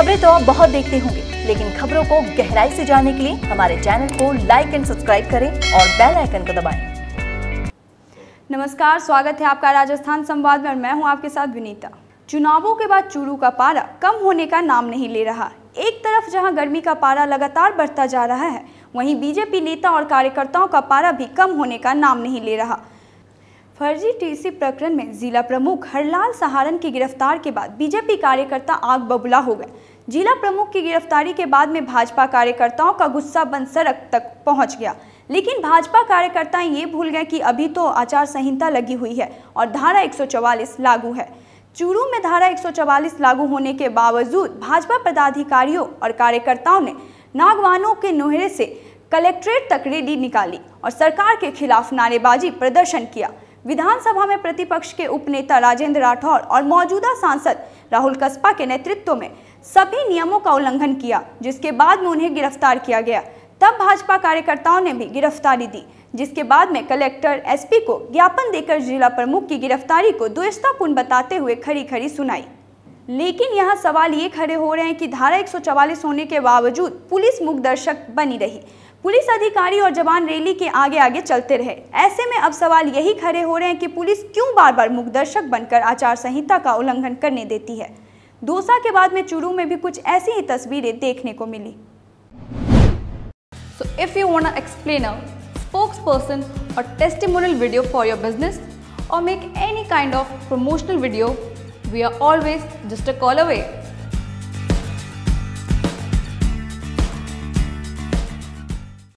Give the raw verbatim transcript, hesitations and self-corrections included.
खबरें तो आप बहुत देखते होंगे, लेकिन खबरों को गहराई से जानने के लिए हमारे चैनल को लाइक एंड सब्सक्राइब करें और बेल आइकन को दबाएं। नमस्कार, स्वागत है आपका राजस्थान संवाद में और मैं हूं आपके साथ विनीता। चुनावों के बाद चूरू का पारा कम होने का नाम नहीं ले रहा। एक तरफ जहां गर्मी का पारा लगातार बढ़ता जा रहा है, वहीं बीजेपी नेता और कार्यकर्ताओं का पारा भी कम होने का नाम नहीं ले रहा। फर्जी टीसी प्रकरण में जिला प्रमुख हरलाल सहारन की गिरफ्तार के बाद बीजेपी कार्यकर्ता आग बबूला हो गए। जिला प्रमुख की गिरफ्तारी के बाद में भाजपा कार्यकर्ताओं का गुस्सा बंद सड़क तक पहुंच गया, लेकिन भाजपा कार्यकर्ता ये भूल गए कि अभी तो आचार संहिता लगी हुई है और धारा एक सौ चौवालीस लागू है। चूरू में धारा एक सौ चौवालीस लागू होने के बावजूद भाजपा पदाधिकारियों और कार्यकर्ताओं ने नागवानों के नोहरे से कलेक्ट्रेट तक रैली निकाली और सरकार के खिलाफ नारेबाजी प्रदर्शन किया। विधानसभा में प्रतिपक्ष के उपनेता राजेंद्र राठौड़ और मौजूदा सांसद राहुल कस्वा के नेतृत्व में सभी नियमों का उल्लंघन किया, जिसके बाद में उन्हें गिरफ्तार किया गया। तब भाजपा कार्यकर्ताओं ने भी गिरफ्तारी दी, जिसके बाद में कलेक्टर एसपी को ज्ञापन देकर जिला प्रमुख की गिरफ्तारी को द्वेषतापूर्ण बताते हुए खरी खरी सुनाई। लेकिन यहाँ सवाल ये खड़े हो रहे हैं कि धारा एक सौ चौवालीस होने के बावजूद पुलिस मूकदर्शक बनी रही। पुलिस अधिकारी और जवान रैली के आगे आगे चलते रहे। ऐसे में अब सवाल यही खड़े हो रहे हैं कि पुलिस क्यों बार बार मूकदर्शक बनकर आचार संहिता का उल्लंघन करने देती है। दौसा के बाद में चूरू में भी कुछ ऐसी ही तस्वीरें देखने को मिली। So if you want an explainer, spokesperson or testimonial video for your business or make any kind of promotional video, we are always just a call away.